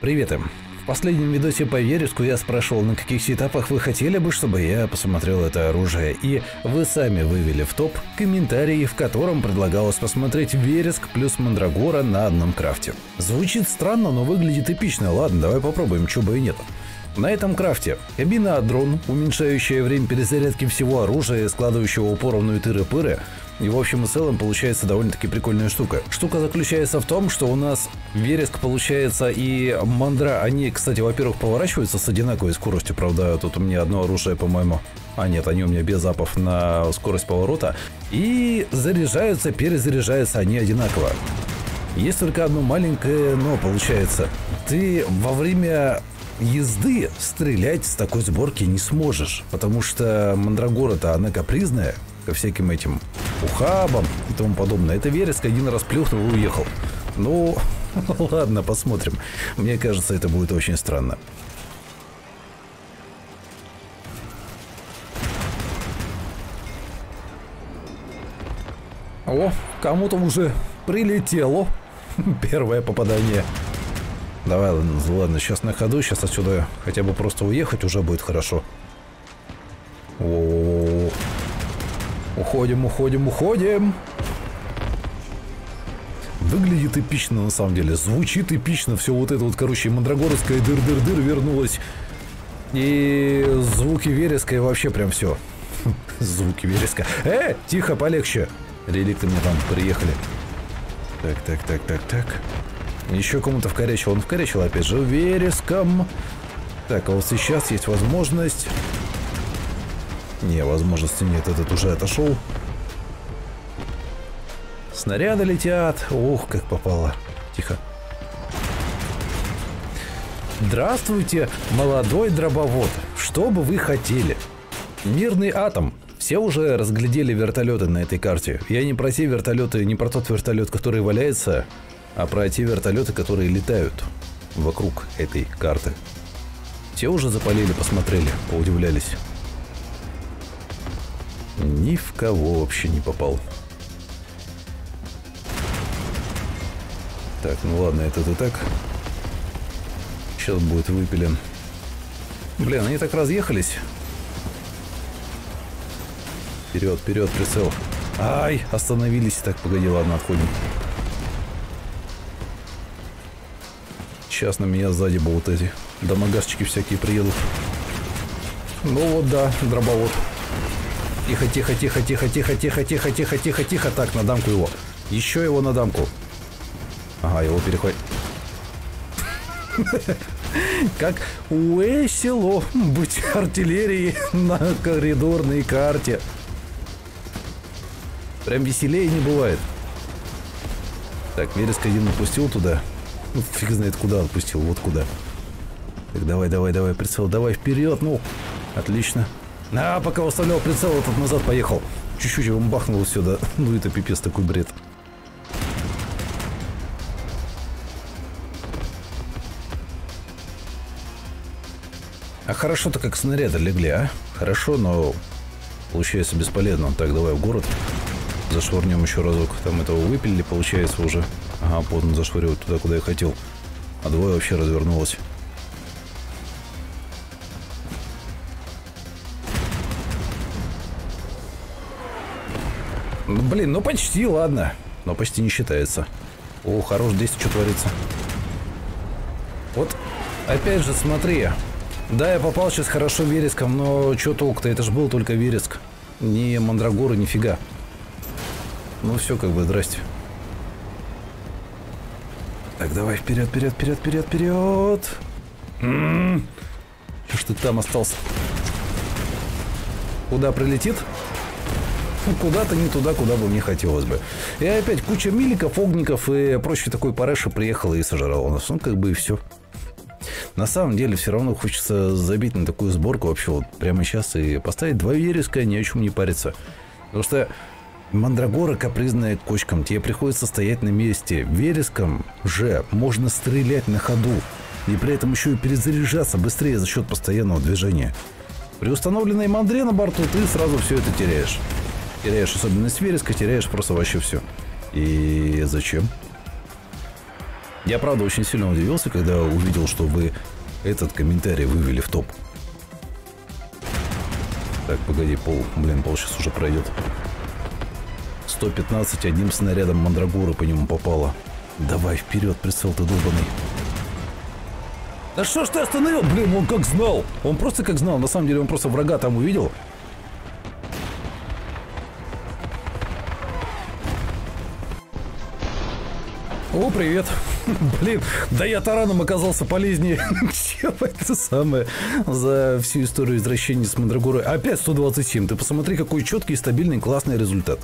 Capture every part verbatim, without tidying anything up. Привет им. В последнем видосе по вереску я спрашивал, на каких сетапах вы хотели бы, чтобы я посмотрел это оружие, и вы сами вывели в топ комментарий, в котором предлагалось посмотреть вереск плюс мандрагора на одном крафте. Звучит странно, но выглядит эпично. Ладно, давай попробуем, чё бы и нет. На этом крафте кабина от дрон, уменьшающая время перезарядки всего оружия, складывающего поровну тыры-пыры. И в общем и целом получается довольно-таки прикольная штука. Штука заключается в том, что у нас вереск получается и мандра, они, кстати, во-первых, поворачиваются с одинаковой скоростью, правда, тут у меня одно оружие, по-моему, а нет, они у меня без апов на скорость поворота, и заряжаются, перезаряжаются они одинаково. Есть только одно маленькое но, получается, ты во время езды стрелять с такой сборки не сможешь, потому что мандрагора-то она капризная, ко всяким этим ухабам и тому подобное. Это вереск один раз плюхнул и уехал. Ну, ладно, посмотрим. Мне кажется, это будет очень странно. О, кому-то уже прилетело первое попадание. Давай, ладно, ладно, сейчас на ходу, сейчас отсюда хотя бы просто уехать уже будет хорошо. О-о-о. Уходим, уходим, уходим. Выглядит эпично на самом деле, звучит эпично, все вот это вот, короче, мандрагоровская дыр-дыр-дыр вернулась. И звуки вереска и вообще прям все. Звуки вереска. Э, тихо, полегче. Реликты мне там приехали. Так, так, так, так, так. Еще кому-то вкорячил, он вкорячил опять же вереском. Так, а вот сейчас есть возможность. Не, возможности нет, этот уже отошел. Снаряды летят. Ух, как попало. Тихо. Здравствуйте, молодой дробовод. Что бы вы хотели? Мирный атом. Все уже разглядели вертолеты на этой карте. Я не про те вертолеты, не про тот вертолет, который валяется, а про те вертолеты, которые летают вокруг этой карты. Все уже запалили, посмотрели, поудивлялись. Ни в кого вообще не попал. Так, ну ладно, этот и так сейчас будет выпилен. Блин, они так разъехались. Вперед, вперед, прицел. Ай, остановились. Так, погоди, ладно, отходим. Сейчас на меня сзади будут эти домогашечки всякие приедут. Ну вот да, дробовод. Тихо, тихо, тихо, тихо, тихо, тихо, тихо, тихо, тихо, тихо. Так, на дамку его. Еще его на дамку. Ага, его перехватит. Как весело быть артиллерией на коридорной карте. Прям веселее не бывает. Так, вереск один напустил туда. Ну, фиг знает куда отпустил, вот куда. Так, давай, давай, давай, прицел, давай вперед, ну. Отлично. А, пока устанавливал прицел, этот назад поехал. Чуть-чуть его бахнул сюда. Ну, это пипец, такой бред. А хорошо-то как снаряды легли, а? Хорошо, но получается бесполезно. Так, давай в город. Зашвырнем еще разок. Там этого выпилили, получается, уже. Ага, поздно зашвыривать туда, куда я хотел. А двое вообще развернулось. Блин, ну почти, ладно. Но почти не считается. О, хорош, здесь что творится. Вот, опять же, смотри. Да, я попал сейчас хорошо вереском, но что толк-то? Это же был только вереск. Ни мандрагоры, нифига. Ну все, как бы, здрасте. Так, давай, вперед, вперед, вперед, вперед, вперед. М-м-м. Что ж ты там остался? Куда прилетит? Куда-то не туда, куда бы мне хотелось бы. И опять куча миликов, огников и прочей такой параши приехала и сожрала нас. Ну, как бы и все. На самом деле, все равно хочется забить на такую сборку вообще вот прямо сейчас и поставить два вереска, ни о чем не париться. Потому что мандрагора капризная кочком, тебе приходится стоять на месте. Вереском же можно стрелять на ходу и при этом еще и перезаряжаться быстрее за счет постоянного движения. При установленной мандре на борту ты сразу все это теряешь. Теряешь особенность вереска, теряешь просто вообще все. И зачем? Я, правда, очень сильно удивился, когда увидел, что вы этот комментарий вывели в топ. Так, погоди, пол, блин, пол сейчас уже пройдет. сто пятнадцать одним снарядом мандрагоры по нему попало. Давай вперед, прицел ты долбанный. Да что ж ты остановил? Блин, он как знал. Он просто как знал. На самом деле он просто врага там увидел. О, привет. Блин, да я тараном оказался полезнее, чем это самое за всю историю извращения с мандрагорой. Опять сто двадцать семь. Ты посмотри, какой четкий, стабильный, классный результат.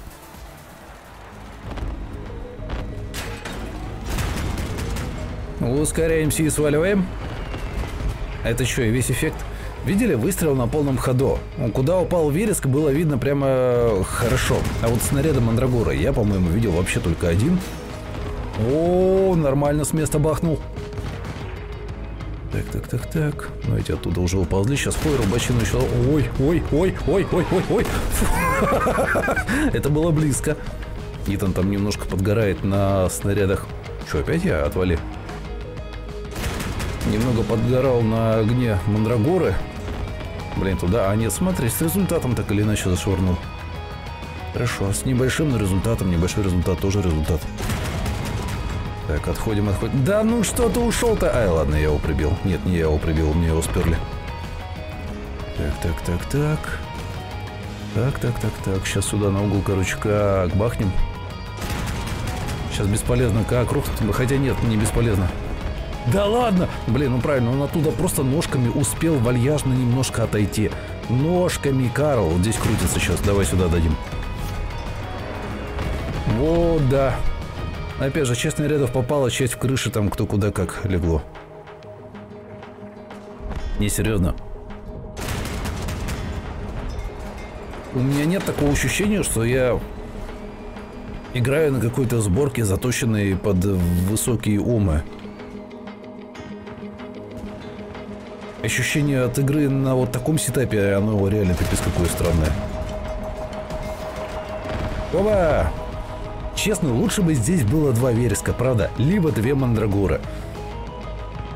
Ускоряемся и сваливаем. Это что, и весь эффект? Видели? Выстрел на полном ходу. Куда упал вереск, было видно прямо хорошо. А вот снарядом мандрагора я, по-моему, видел вообще только один. О, нормально с места бахнул. Так, так, так, так. Ну, эти оттуда уже уползли. Сейчас фой, рубачину еще... Ой, ой, ой, ой, ой, ой, ой. Это было близко. Итан там немножко подгорает на снарядах. Что, опять я? Отвали. Немного подгорал на огне мандрагоры. Блин, туда. А нет, смотри, с результатом так или иначе зашвырнул. Хорошо, с небольшим но результатом. Небольшой результат, тоже результат. Так, отходим, отходим. Да ну что ты ушел-то? Ай, ладно, я его прибил. Нет, не я его прибил, мне его сперли. Так, так, так, так. Так, так, так, так. Сейчас сюда на угол, короче, как бахнем. Сейчас бесполезно, как рухнуть. Хотя нет, не бесполезно. Да ладно! Блин, ну правильно, он оттуда просто ножками успел вальяжно немножко отойти. Ножками, Карл. Вот здесь крутится сейчас. Давай сюда дадим. Вот, да. Опять же, часть снарядов попала, часть в крыше, там кто куда как легло. Не, серьезно. У меня нет такого ощущения, что я... играю на какой-то сборке, заточенной под высокие омы. Ощущение от игры на вот таком сетапе, оно реально пипец какое странное. Опа! Честно, лучше бы здесь было два вереска, правда? Либо две мандрагоры.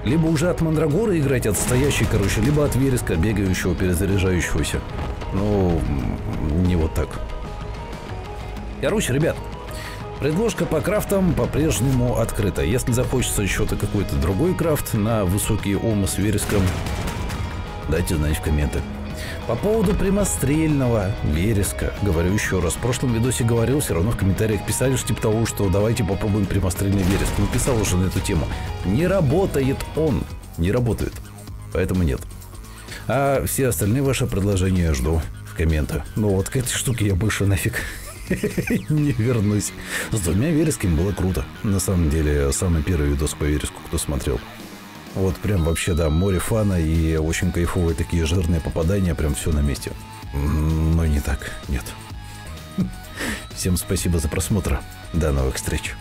Либо уже от мандрагоры играть, от стоящей, короче, либо от вереска, бегающего, перезаряжающегося. Ну, не вот так. Короче, ребят, предложка по крафтам по-прежнему открыта. Если захочется еще-то какой-то другой крафт на высокие омы с вереском, дайте знать в комментах. По поводу прямострельного вереска, говорю еще раз, в прошлом видосе говорил, все равно в комментариях писали, что типа того, что давайте попробуем прямострельный вереск. Ну, писал уже на эту тему. Не работает он, не работает, поэтому нет. А все остальные ваши предложения жду в комментах. Ну вот к этой штуке я больше нафиг не вернусь. С двумя вересками было круто. На самом деле, самый первый видос по вереску, кто смотрел. Вот прям вообще, да, море фана и очень кайфовые такие жирные попадания, прям все на месте. Но не так, нет. Всем спасибо за просмотр. До новых встреч.